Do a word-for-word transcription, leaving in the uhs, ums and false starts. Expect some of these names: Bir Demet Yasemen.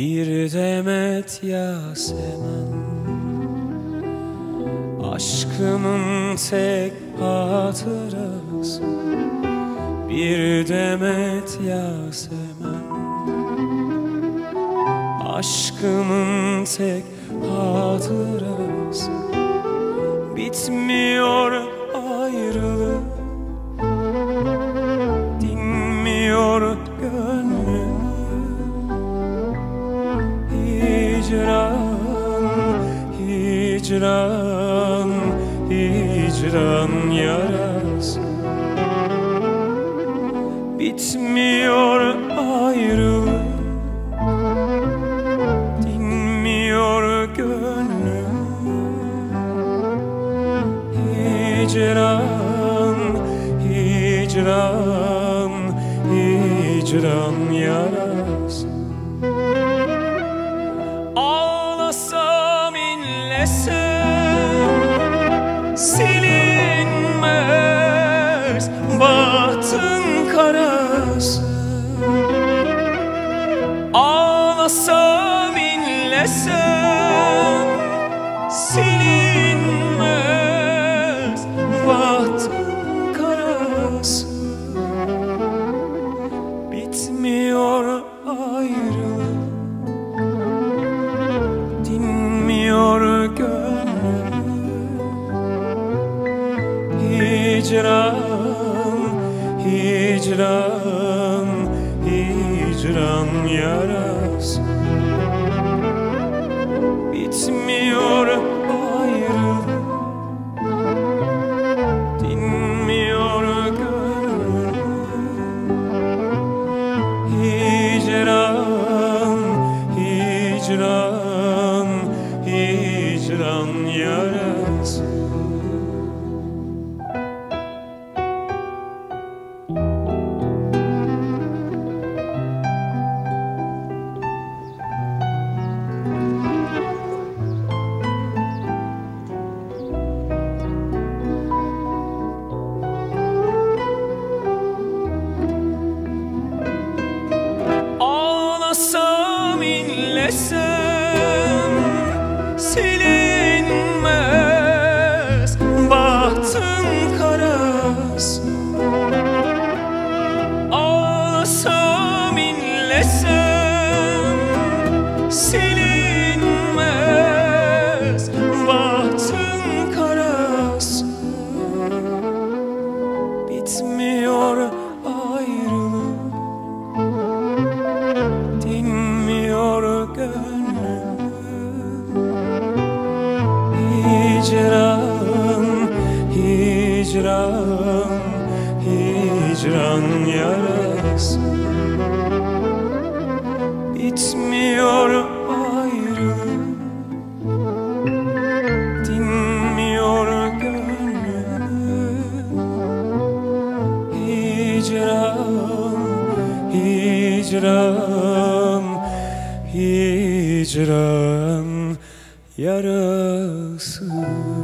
Bir demet Yasemen, aşkımın tek hatırası. Bir demet Yasemen, aşkımın tek hatırası. Bitmiyor ayrılık, dinmiyor gönlüm. Hicran, hicran, hicran yarası. Bitmiyor ayrılık, dinmiyor gönlüm. Hicran, hicran, hicran yarası. Ağlasam, inlesem silinmez bahtın karası. Ağlasam, inlesem silinmez bahtın karası. Bitmiyor ayrılık, hicran, hicran, hicran yarası. Bitmiyor ayrılık, dinmiyor gönlüm. Hicran, hicran, hicran yarası. Ağlasam, inlesem silinmez bahtın karası. Ağlasam, inlesem silinmez bahtın karası. Bitmiyor ayrılık, hicran, hicran, hicran yarası. Bitmiyor ayrılık, dinmiyor gönlüm. Hicran, hicran, hicran yarası.